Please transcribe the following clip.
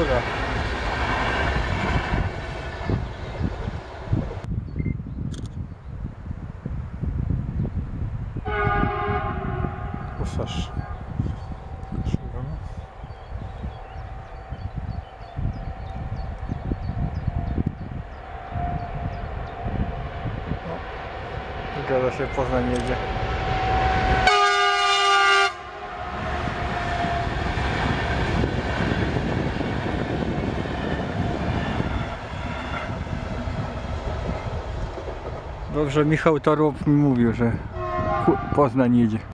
uda. Ufasz. Gada się Poznań jedzie. Dobrze, Michał Torłop mi mówił, że Poznań jedzie.